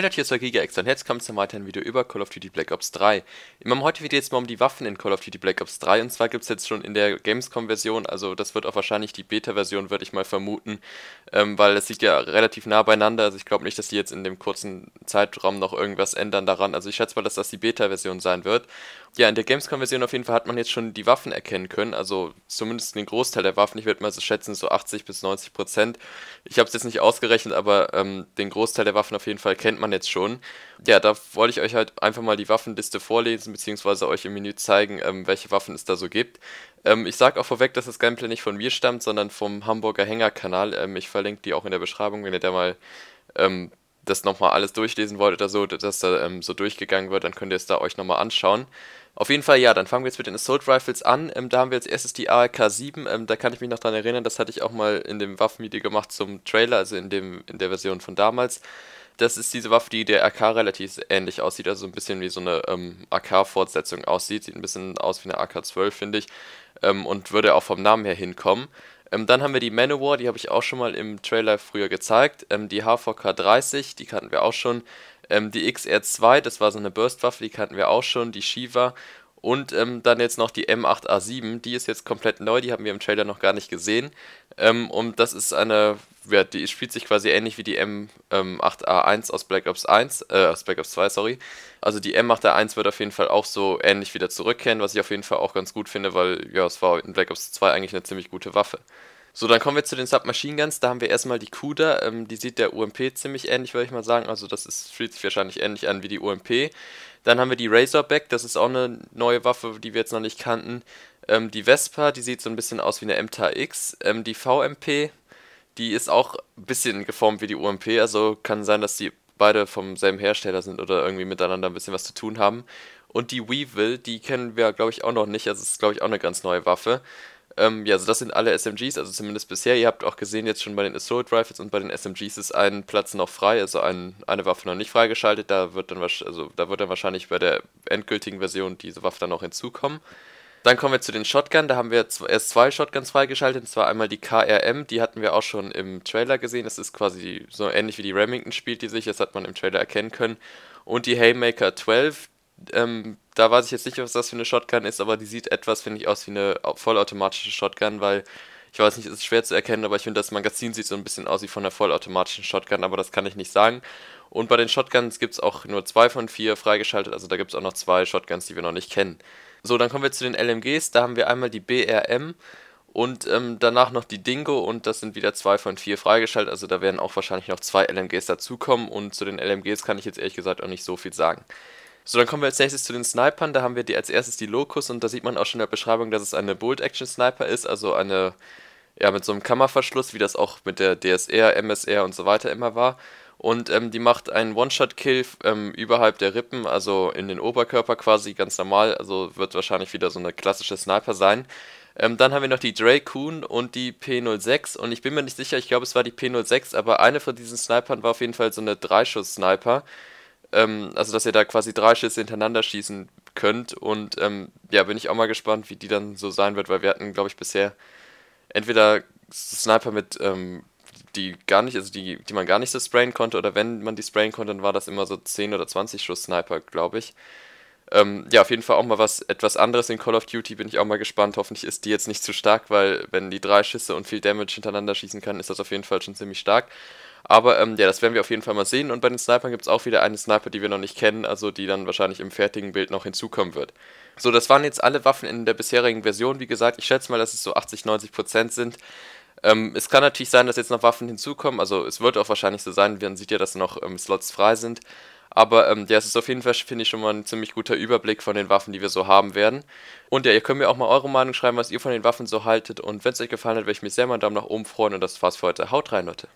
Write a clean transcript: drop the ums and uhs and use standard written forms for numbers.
Highlight hier zur GigaExa und jetzt kommt zum weiteren Video über Call of Duty Black Ops 3. Heute geht es jetzt mal um die Waffen in Call of Duty Black Ops 3 und zwar gibt es jetzt schon in der Gamescom-Version, also das wird auch wahrscheinlich die Beta-Version, würde ich mal vermuten, weil es liegt ja relativ nah beieinander, also ich glaube nicht, dass die jetzt in dem kurzen Zeitraum noch irgendwas ändern daran, also ich schätze mal, dass das die Beta-Version sein wird. Ja, in der Gamescom-Version auf jeden Fall hat man jetzt schon die Waffen erkennen können, also zumindest den Großteil der Waffen, ich würde mal so schätzen, so 80 bis 90%. Ich habe es jetzt nicht ausgerechnet, aber den Großteil der Waffen auf jeden Fall kennt man jetzt schon. Ja, da wollte ich euch halt einfach mal die Waffenliste vorlesen, beziehungsweise euch im Menü zeigen, welche Waffen es da so gibt. Ich sage auch vorweg, dass das Gameplay nicht von mir stammt, sondern vom Hamburger Hänger-Kanal. Ich verlinke die auch in der Beschreibung, wenn ihr da mal das nochmal alles durchlesen wollt oder so, dass da so durchgegangen wird, dann könnt ihr es da euch nochmal anschauen. Auf jeden Fall, ja, dann fangen wir jetzt mit den Assault Rifles an. Da haben wir als erstes die AK7, da kann ich mich noch dran erinnern, das hatte ich auch mal in dem Waffenvideo gemacht zum Trailer, also in der Version von damals. Das ist diese Waffe, die der AK relativ ähnlich aussieht, also so ein bisschen wie so eine AK-Fortsetzung aussieht, sieht ein bisschen aus wie eine AK-12, finde ich, und würde auch vom Namen her hinkommen. Dann haben wir die Man-o-War, die habe ich auch schon mal im Trailer früher gezeigt, die HVK-30, die kannten wir auch schon, die XR-2, das war so eine Burstwaffe, die kannten wir auch schon, die Shiva und dann jetzt noch die M8A7, die ist jetzt komplett neu, die haben wir im Trailer noch gar nicht gesehen und das ist eine, ja, die spielt sich quasi ähnlich wie die M8A1 aus Black Ops 2, sorry. Also die M8A1 wird auf jeden Fall auch so ähnlich wieder zurückkehren, was ich auf jeden Fall auch ganz gut finde, weil ja, es war in Black Ops 2 eigentlich eine ziemlich gute Waffe. So, dann kommen wir zu den Submachine Guns, da haben wir erstmal die Cuda, die sieht der UMP ziemlich ähnlich, würde ich mal sagen, also das fühlt sich wahrscheinlich ähnlich an wie die UMP. Dann haben wir die Razorback, das ist auch eine neue Waffe, die wir jetzt noch nicht kannten. Die Vespa, die sieht so ein bisschen aus wie eine MTX, die VMP, die ist auch ein bisschen geformt wie die UMP, also kann sein, dass die beide vom selben Hersteller sind oder irgendwie miteinander ein bisschen was zu tun haben. Und die Weevil, die kennen wir, glaube ich, auch noch nicht, also das ist, glaube ich, auch eine ganz neue Waffe. Ja, also das sind alle SMGs, also zumindest bisher. Ihr habt auch gesehen, jetzt schon bei den Assault Rifles und bei den SMGs ist ein Platz noch frei, also eine Waffe noch nicht freigeschaltet. Da wird dann wahrscheinlich bei der endgültigen Version diese Waffe dann noch hinzukommen. Dann kommen wir zu den Shotgun, da haben wir erst zwei Shotguns freigeschaltet, und zwar einmal die KRM, die hatten wir auch schon im Trailer gesehen, das ist quasi so ähnlich wie die Remington spielt die sich, das hat man im Trailer erkennen können. Und die Haymaker 12, da weiß ich jetzt nicht, was das für eine Shotgun ist, aber die sieht etwas, finde ich, aus wie eine vollautomatische Shotgun, weil, ich weiß nicht, es ist schwer zu erkennen, aber ich finde, das Magazin sieht so ein bisschen aus wie von einer vollautomatischen Shotgun, aber das kann ich nicht sagen. Und bei den Shotguns gibt es auch nur 2 von 4 freigeschaltet, also da gibt es auch noch 2 Shotguns, die wir noch nicht kennen. So, dann kommen wir zu den LMGs, da haben wir einmal die BRM und danach noch die Dingo und das sind wieder 2 von 4 freigeschaltet, also da werden auch wahrscheinlich noch 2 LMGs dazukommen und zu den LMGs kann ich jetzt ehrlich gesagt auch nicht so viel sagen. So, dann kommen wir als nächstes zu den Snipern, da haben wir als erstes die Locus und da sieht man auch schon in der Beschreibung, dass es eine Bolt-Action-Sniper ist, also eine, ja, mit so einem Kammerverschluss, wie das auch mit der DSR, MSR und so weiter immer war. Und die macht einen One-Shot-Kill überhalb der Rippen, also in den Oberkörper quasi, ganz normal, also wird wahrscheinlich wieder so eine klassische Sniper sein. Dann haben wir noch die Drakon und die P-06 und ich bin mir nicht sicher, ich glaube es war die P-06, aber eine von diesen Snipern war auf jeden Fall so eine 3-Schuss-Sniper. Also dass ihr da quasi 3 Schüsse hintereinander schießen könnt und ja, bin ich auch mal gespannt, wie die dann so sein wird, weil wir hatten, glaube ich, bisher entweder Sniper mit, die man gar nicht so sprayen konnte oder wenn man die sprayen konnte, dann war das immer so 10 oder 20 Schuss Sniper, glaube ich. Ja, auf jeden Fall auch mal etwas anderes in Call of Duty, bin ich auch mal gespannt, hoffentlich ist die jetzt nicht zu stark, weil wenn die 3 Schüsse und viel Damage hintereinander schießen kann, ist das auf jeden Fall schon ziemlich stark. Aber ja, das werden wir auf jeden Fall mal sehen und bei den Snipern gibt es auch wieder eine Sniper, die wir noch nicht kennen, also die dann wahrscheinlich im fertigen Bild noch hinzukommen wird. So, das waren jetzt alle Waffen in der bisherigen Version, wie gesagt, ich schätze mal, dass es so 80-90% sind. Es kann natürlich sein, dass jetzt noch Waffen hinzukommen, also es wird auch wahrscheinlich so sein, man sieht ja, dass noch Slots frei sind. Aber ja, es ist auf jeden Fall, finde ich, schon mal ein ziemlich guter Überblick von den Waffen, die wir so haben werden. Und ja, ihr könnt mir auch mal eure Meinung schreiben, was ihr von den Waffen so haltet. Und wenn es euch gefallen hat, würde ich mich sehr mal einen Daumen nach oben freuen. Und das war's für heute. Haut rein, Leute!